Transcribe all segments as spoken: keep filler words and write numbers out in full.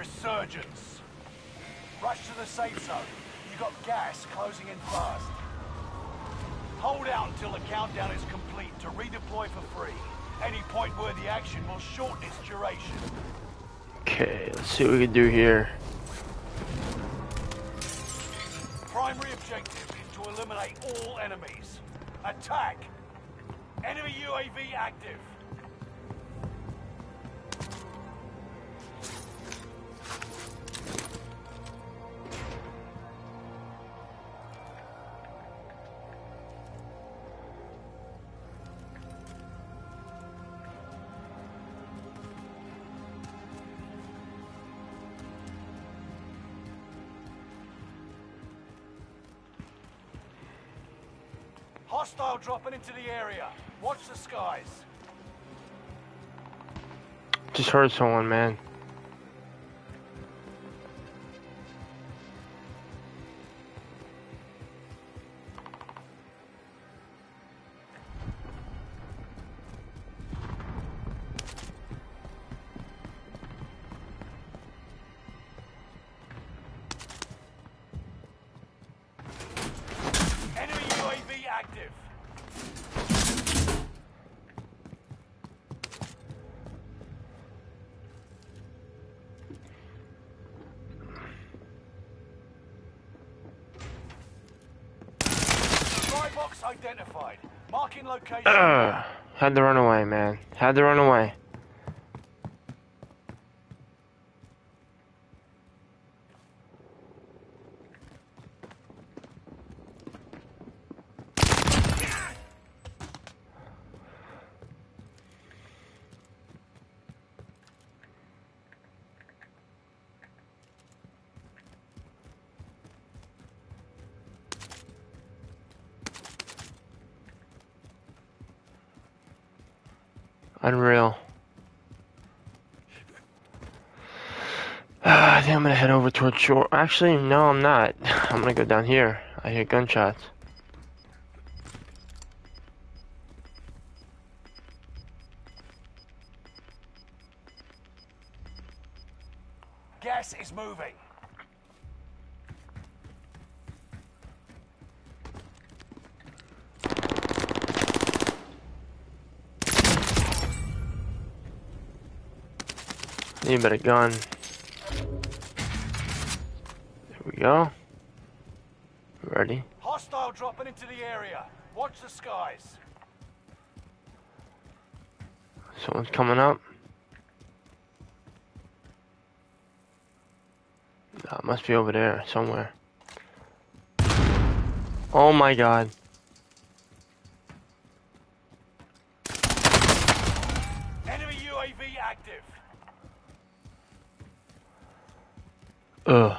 Resurgence. Rush to the safe zone. You got gas closing in fast. Hold out until the countdown is complete to redeploy for free. Any point-worthy action will shorten its duration. Okay, let's see what we can do here. Primary objective is to eliminate all enemies. Attack! Enemy U A V active. Hostile dropping into the area. Watch the skies. Just heard someone, man. Identified. Marking location. Uh, had to run away, man. Had to run away. Unreal. Uh, I think I'm gonna head over towards shore. Actually, no, I'm not. I'm gonna go down here. I hear gunshots. Gas is moving. Need a better gun. There we go. Ready. Hostile dropping into the area. Watch the skies. Someone's coming up. No, it must be over there somewhere. Oh my God. Enemy U A V active. Ugh.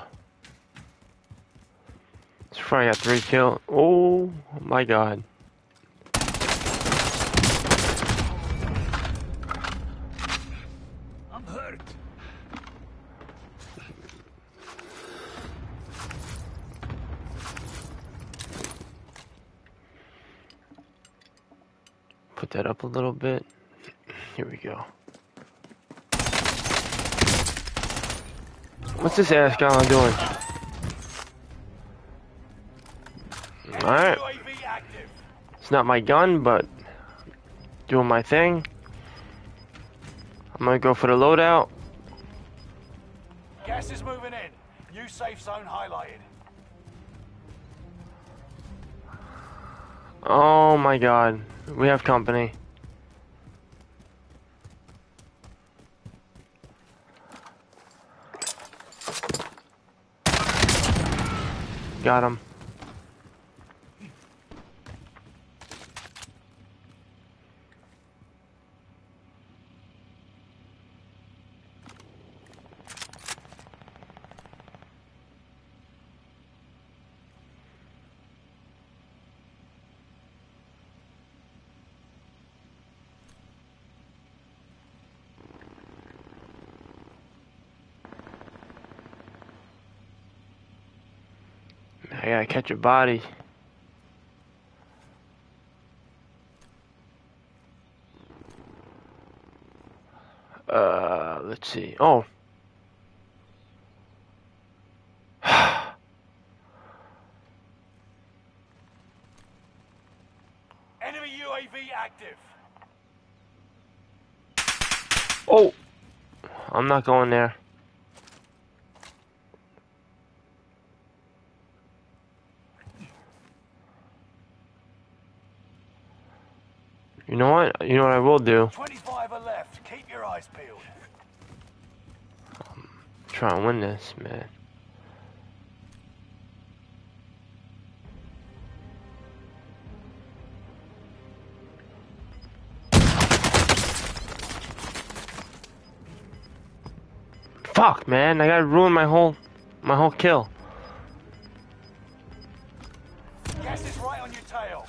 It's probably got three kills. Oh my God. I'm hurt. Put that up a little bit. Here we go. What's this ass guy doing? Alright. It's not my gun, but doing my thing. I'm gonna go for the loadout. Gas is moving in. New safe zone highlighted. Oh my God. We have company. Got him. I gotta catch a body. Uh, let's see. Oh, active. Oh, I'm not going there. You know what? You know what I will do? twenty-five are left. Keep your eyes peeled. I'm trying to win this, man. Fuck, man! I gotta ruin my whole, my whole kill. Gas is right on your tail.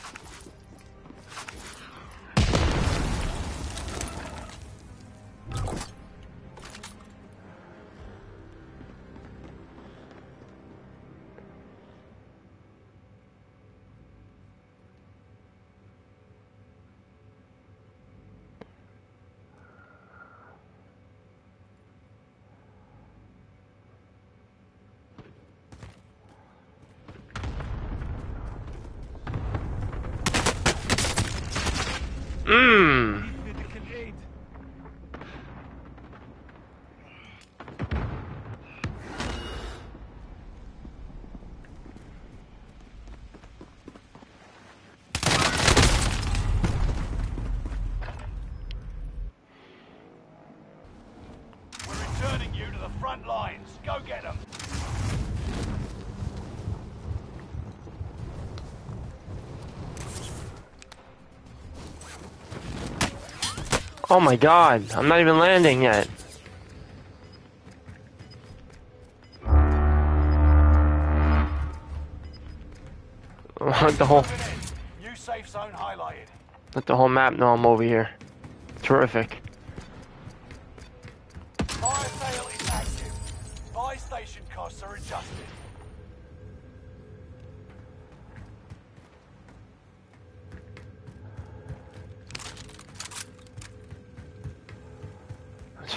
Mmm. We're returning you to the front lines. Go get them. Oh my god, I'm not even landing yet. Let the whole new safe zone highlighted. Let the whole map know I'm over here. Terrific. Fire sale is active. Buy station costs are adjusted.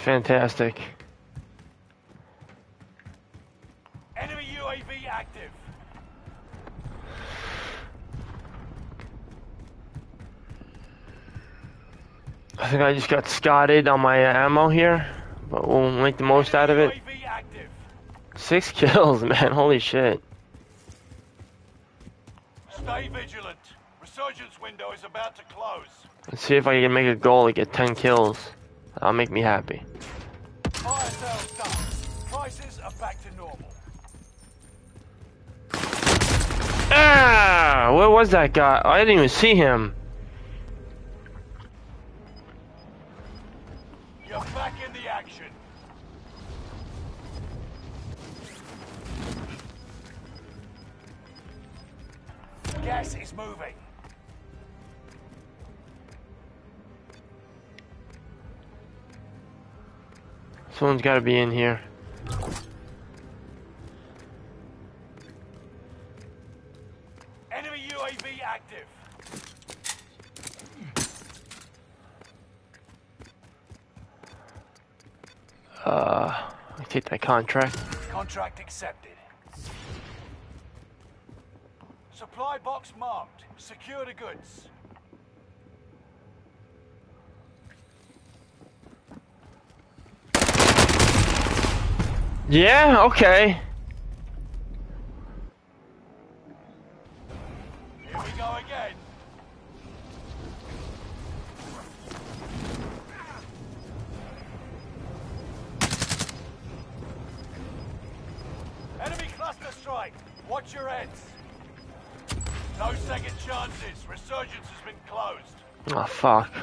Fantastic. Enemy U A V active. I think I just got scotted on my uh, ammo here, but we'll make the most out of it. Six kills, man. Holy shit. Stay vigilant. Resurgence window is about to close. Let's see if I can make a goal to get ten kills. That'll make me happy. Fire sales done. Prices are back to normal. Ah! Where was that guy? I didn't even see him. You're back in the action. Gas is moving. Someone's gotta be in here. Enemy U A V active. Uh, I take that contract. Contract accepted. Supply box marked. Secure the goods. Yeah, okay. Here we go again. Enemy cluster strike. Watch your heads. No second chances. Resurgence has been closed. Oh, fuck.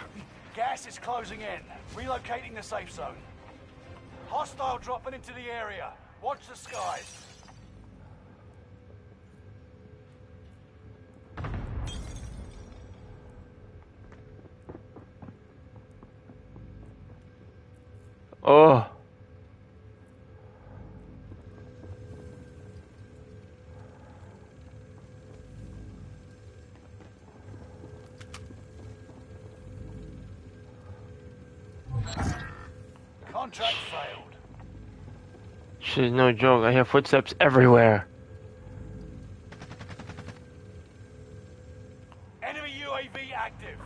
Gas is closing in. Relocating the safe zone. Hostile dropping into the area. Watch the skies. Oh. Contract failed. Shit, no joke. I hear footsteps everywhere. Enemy U A V active.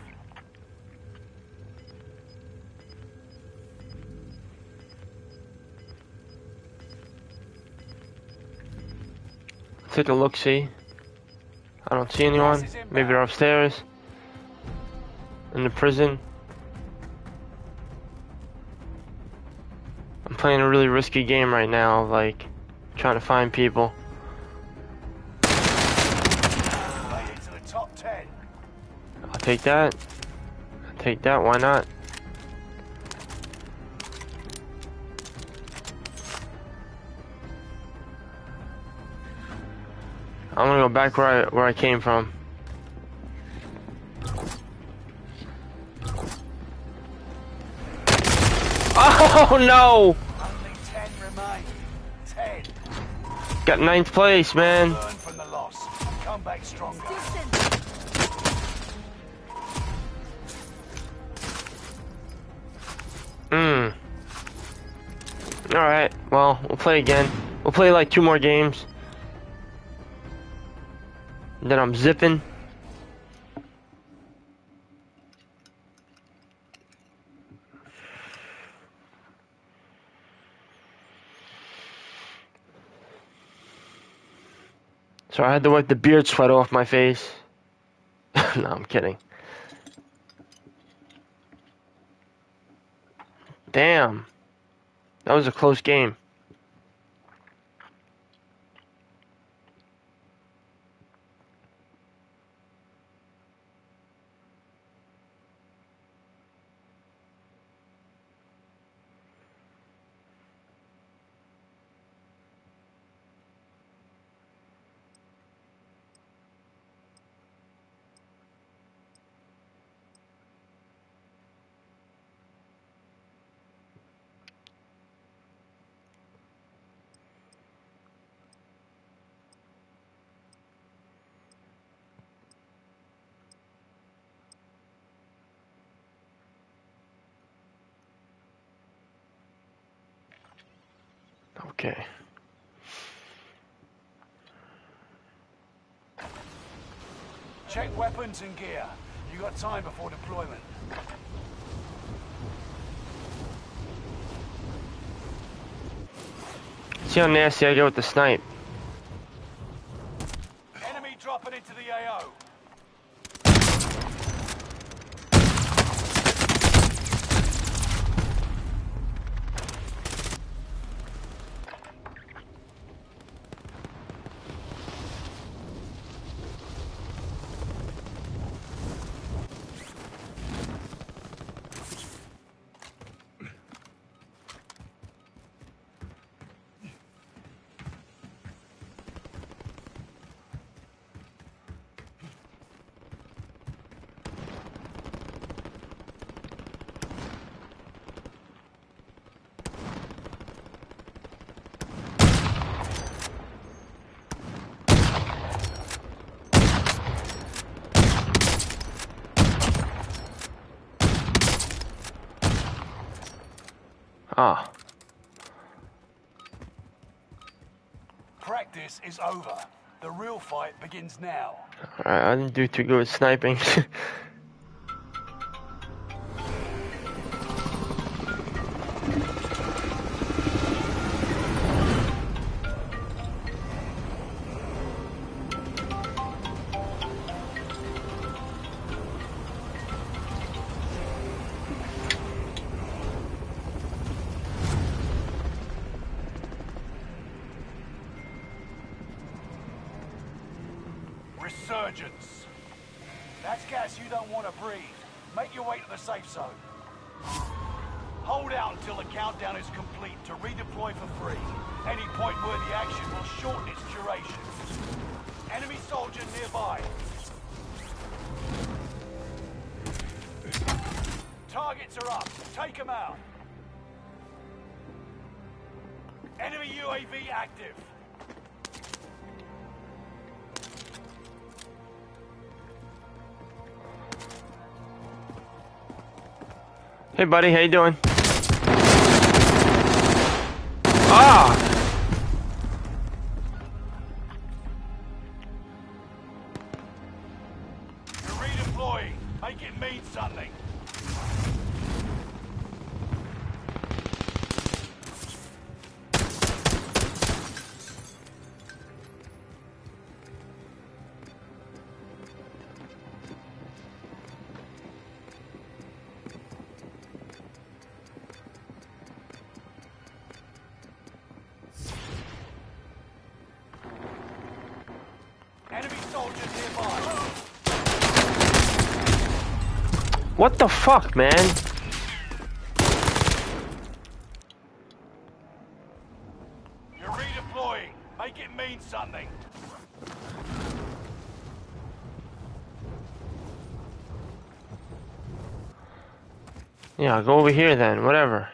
take a look, see. I don't see anyone. Maybe they're upstairs. In the prison. I'm playing a really risky game right now, like trying to find people. I'll take that. I'll take that, why not? I'm gonna go back where I where I came from. Oh no! Only ten remain. Ten. Got ninth place, man. Learn from the loss. Come back stronger. Hmm. All right. Well, we'll play again. We'll play like two more games. Then I'm zipping. So I had to wipe the beard sweat off my face. No, I'm kidding. Damn. That was a close game. Okay. Check weapons and gear. You got time before deployment. See how nasty I get with the snipe. Enemy dropping into the A O. Ah. Practice is over. The real fight begins now. Alright, I didn't do too good with sniping. Resurgence. That's gas you don't want to breathe. Make your way to the safe zone. Hold out until the countdown is complete to redeploy for free. Any point worthy action will shorten its duration. Enemy soldier nearby. Targets are up. Take them out. Enemy U A V active. Hey buddy, how you doing? Ah! You're redeploying. Make it mean something. What the fuck, man? You're redeploying. Make it mean something. Yeah, go over here then, whatever.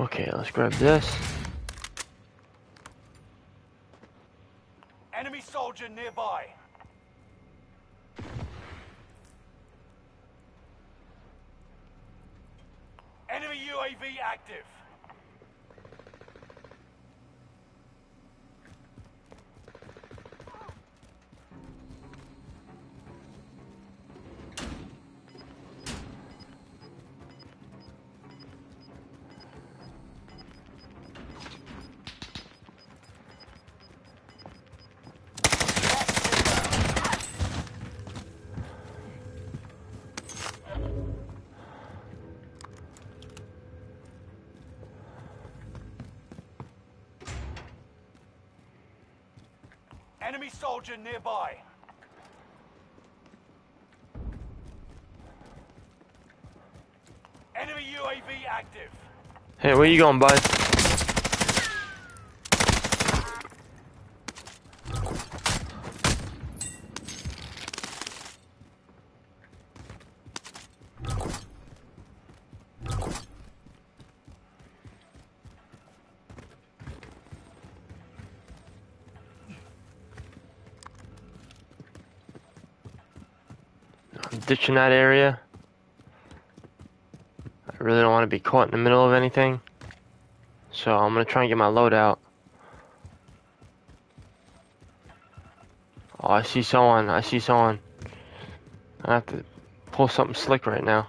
Okay, let's grab this. Enemy soldier nearby. Enemy U A V active. Enemy soldier nearby. Enemy U A V active. Hey, where you going, bud? Ditching that area. I really don't want to be caught in the middle of anything, so I'm gonna try and get my load out. Oh, I see someone. I see someone. I have to pull something slick right now.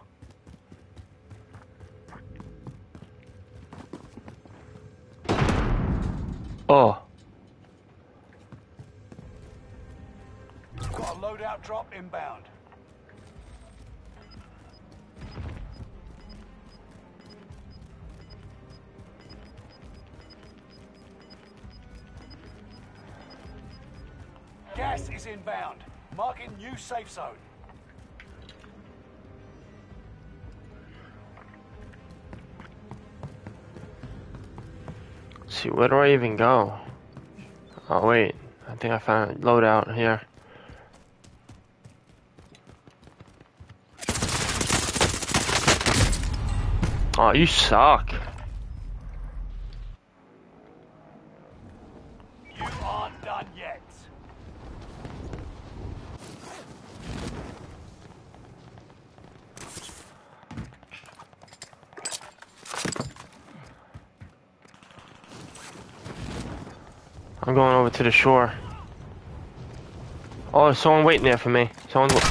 Oh. Got a loadout drop inbound. Gas is inbound. Marking new safe zone. Let's see, where do I even go? Oh wait, I think I found a loadout here. Oh, you suck. You aren't done yet. I'm going over to the shore. Oh, there's someone waiting there for me. Someone's waiting.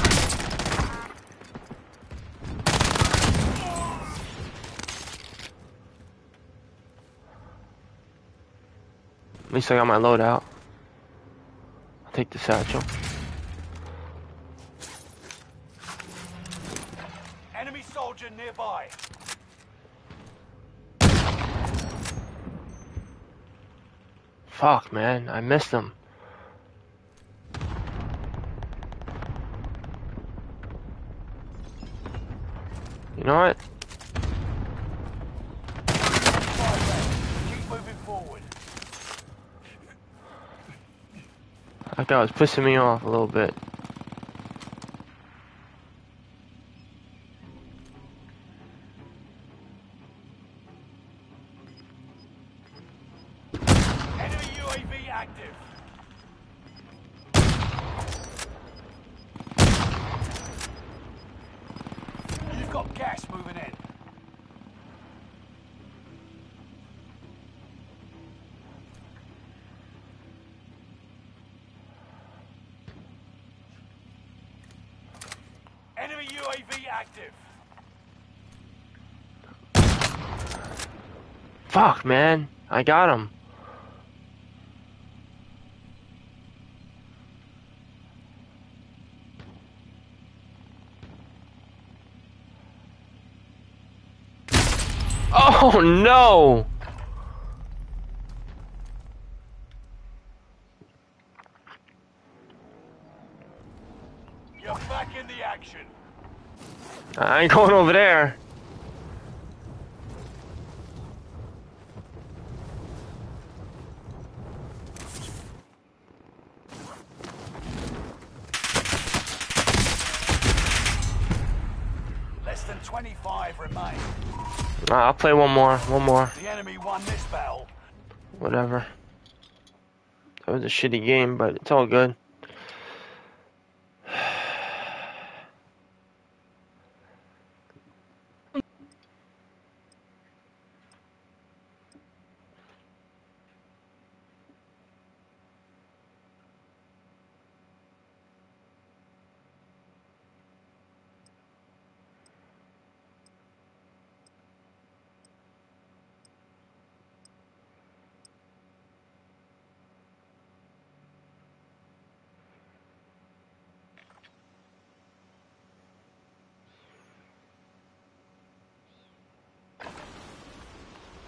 At least I got my load out. I'll take the satchel. Enemy soldier nearby. Fuck, man, I missed them. You know what? Keep moving forward. That guy was pissing me off a little bit. Gas moving in. Enemy U A V active. Fuck, man. I got him. Oh no! You're back in the action. I ain't going over there. Less than twenty-five remain. Nah, I'll play one more, one more. The enemy won this battle. Whatever. That was a shitty game, but it's all good.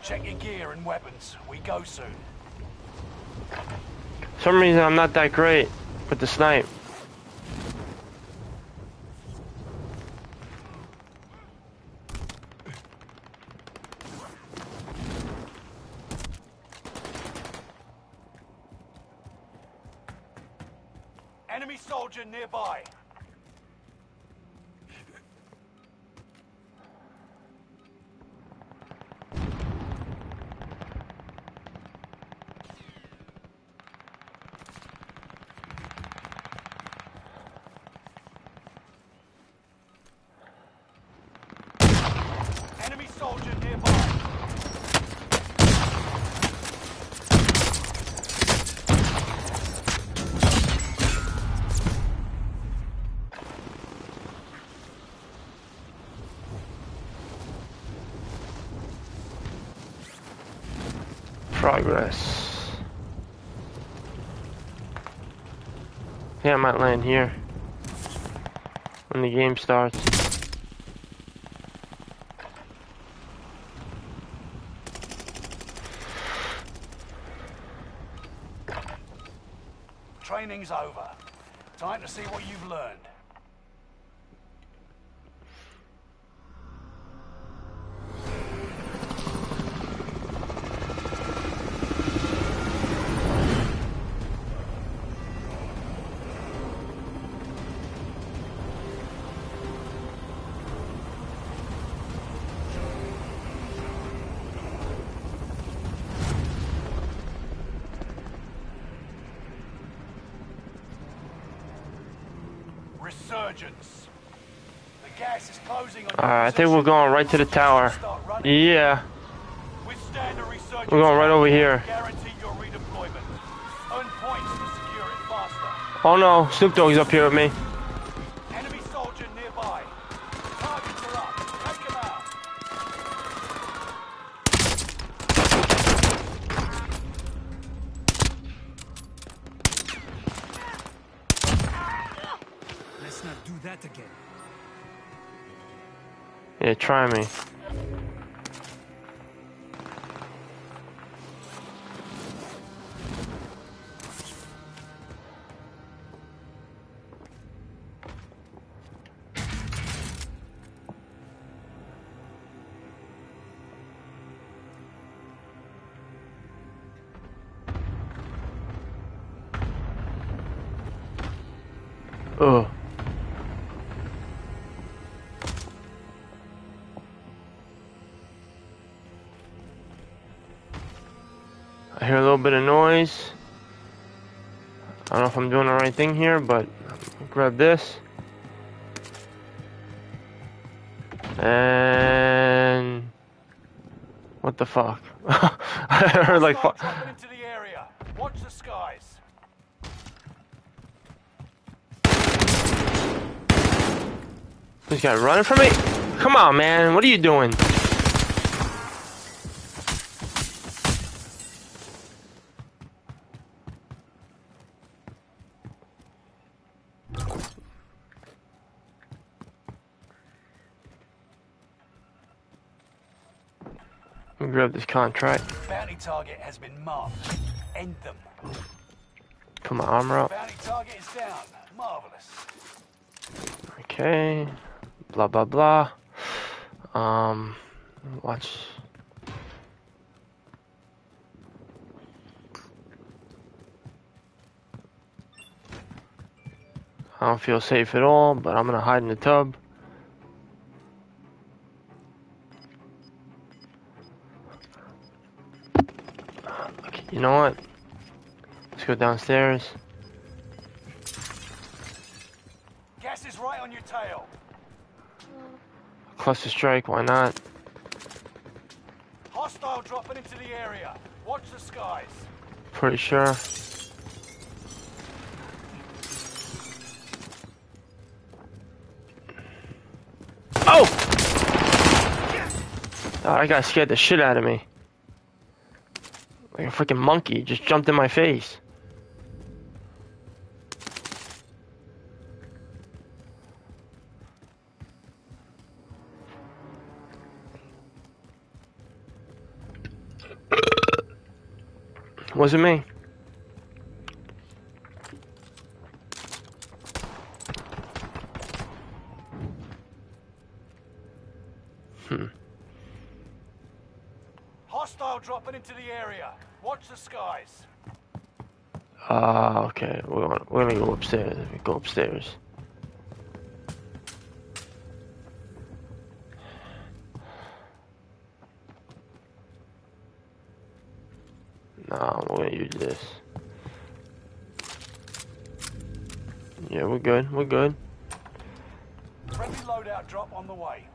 Check your gear and weapons. We go soon. For some reason, I'm not that great with the snipe. Enemy soldier nearby. Progress. Yeah, I might land here when the game starts. Training's over. Time to see what you've learned. Resurgence. The gas is closing on. All right, I think we're going right to the tower. Yeah. Withstand the resurgence. We're going right over here. Guarantee your redeployment. Earn points to secure it faster. Oh no, Snoop Dogg's up here with me. Enemy soldier nearby. Targets are up. Take him out. Let's not do that again. Yeah, try me. Ugh. I hear a little bit of noise. I don't know if I'm doing the right thing here, but I'll grab this. And what the fuck? I heard like fuck. Into the area. Watch the skies. This guy running from me? Come on, man. What are you doing? I'll grab this contract. Bounty target has been marked. End them. Put my armor up. Bounty target is down. Marvelous. Okay. Blah blah blah. Um. Watch. I don't feel safe at all, but I'm gonna hide in the tub. Okay, you know what? Let's go downstairs. Gas is right on your tail. Cluster strike, why not? Hostile dropping into the area. Watch the skies. Pretty sure. Oh, I got scared the shit out of me. Like a freaking monkey just jumped in my face. Wasn't me. Dropping into the area. Watch the skies. Ah, uh, okay. We're gonna, we're gonna go upstairs. We go upstairs. Nah, we're gonna use this. Yeah, we're good. We're good. Friendly loadout drop on the way.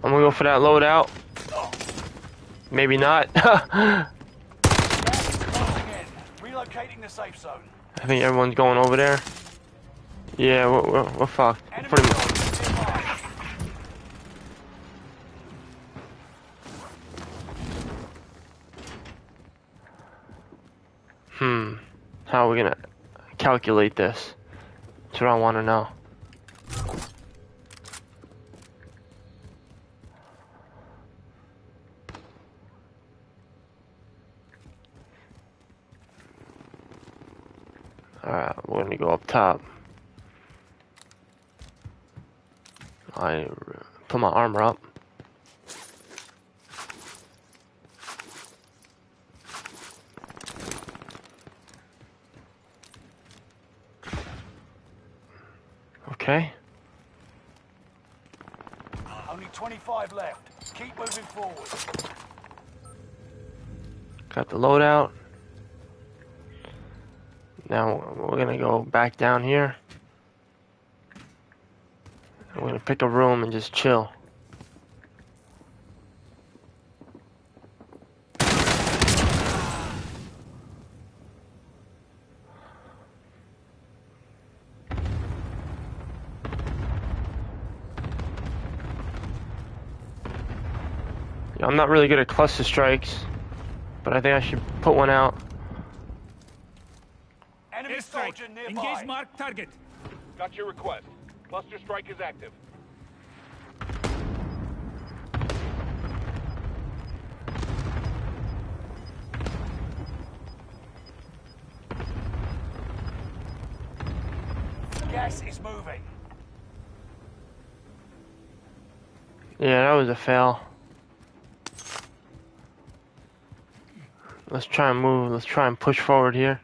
I'm gonna go for that loadout. Maybe not. Relocating the safe zone. I think everyone's going over there. Yeah, we're, we're, we're fucked. Pretty much. Hmm. How are we gonna calculate this? That's what I want to know. Alright, we're gonna go up top. I put my armor up. Okay. Only twenty-five left. Keep moving forward. Got the loadout. Now we're gonna go back down here. We're gonna pick a room and just chill. Yeah, I'm not really good at cluster strikes, but I think I should put one out. Engage mark target. Got your request. Cluster strike is active. Gas is moving. Yeah, that was a fail. Let's try and move. Let's try and push forward here.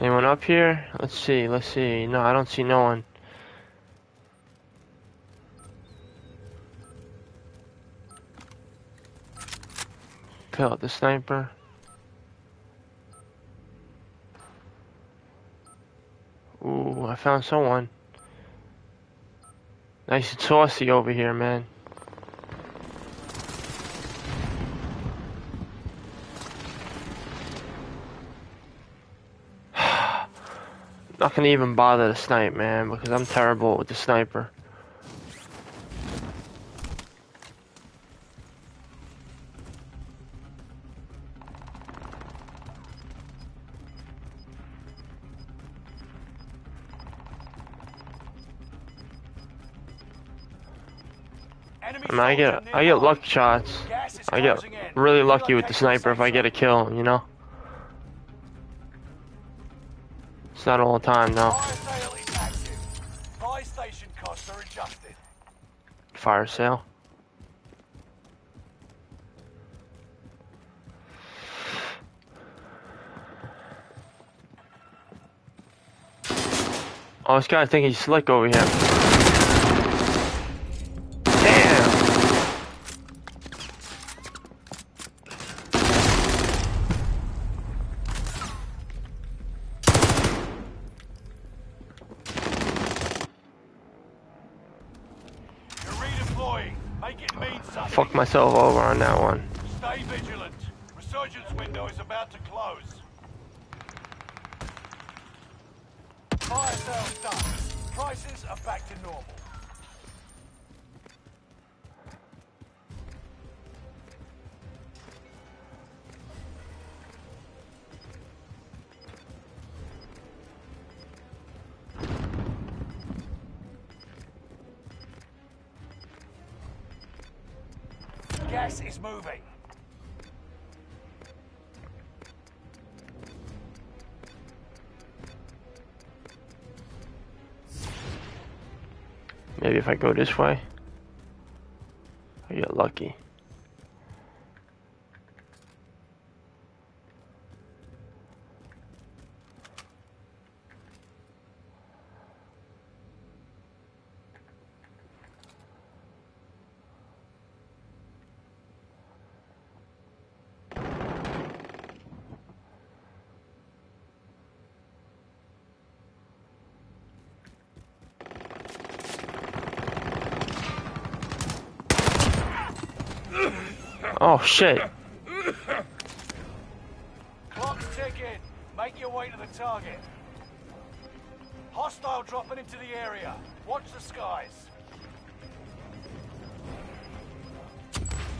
Anyone up here? Let's see, let's see. No, I don't see no one. Kill the sniper. Ooh, I found someone. Nice and saucy over here, man. Not gonna even bother to snipe, man, because I'm terrible with the sniper. I mean, I get I get luck shots. I get really lucky with the sniper if I get a kill, you know? It's not all the time, though. Fire sale. Oh, this guy, I think he's slick over here. Damn! You're redeploying. Make it mean something. Fuck myself over on that one. Stay vigilant. Resurgence window is about to close. Fire sales done. Prices are back to normal. Gas is moving. Maybe if I go this way, I get lucky. Oh shit. Clock's ticking. Make your way to the target. Hostile dropping into the area. Watch the skies.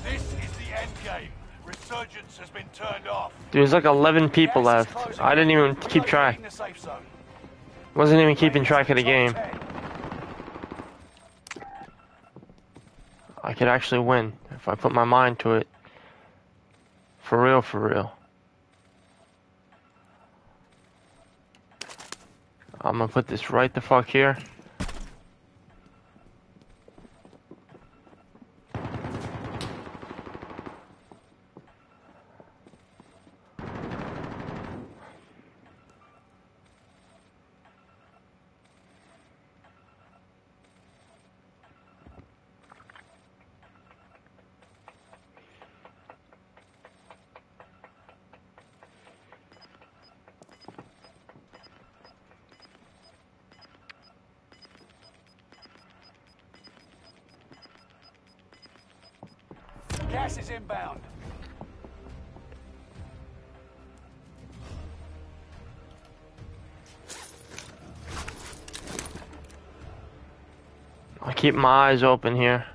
This is the end game. Resurgence has been turned off. Dude, there's like eleven people left. I didn't even keep track. Wasn't even keeping track of the game. I could actually win if I put my mind to it. For real, for real. I'm gonna put this right the fuck here. Gas is inbound. I keep my eyes open here.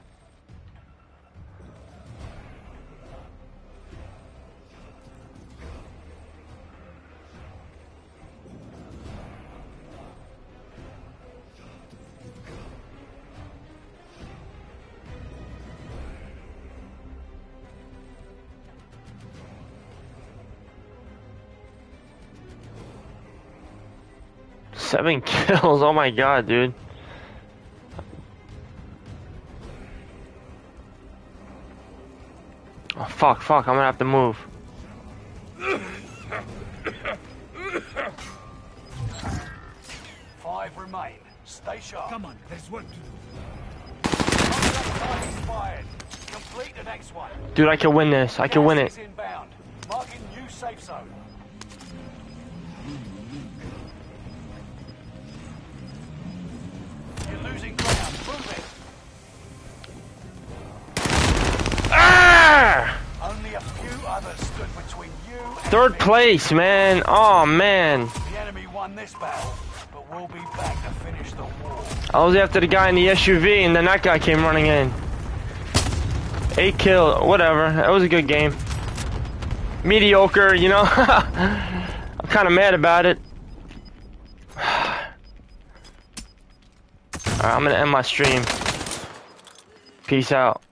Seven kills, oh my god, dude. Oh fuck, fuck, I'm gonna have to move. Five remain. Stay sharp. Come on, there's work to do. Complete the next one. Dude, I can win this. I can win it. Marking new safe zone. Third place, man. Oh man. The enemy won this battle, but we'll be back to finish the war. I was after the guy in the S U V and then that guy came running in. Eight kill, whatever. That was a good game. Mediocre, you know. I'm kinda mad about it. Alright, I'm gonna end my stream. Peace out.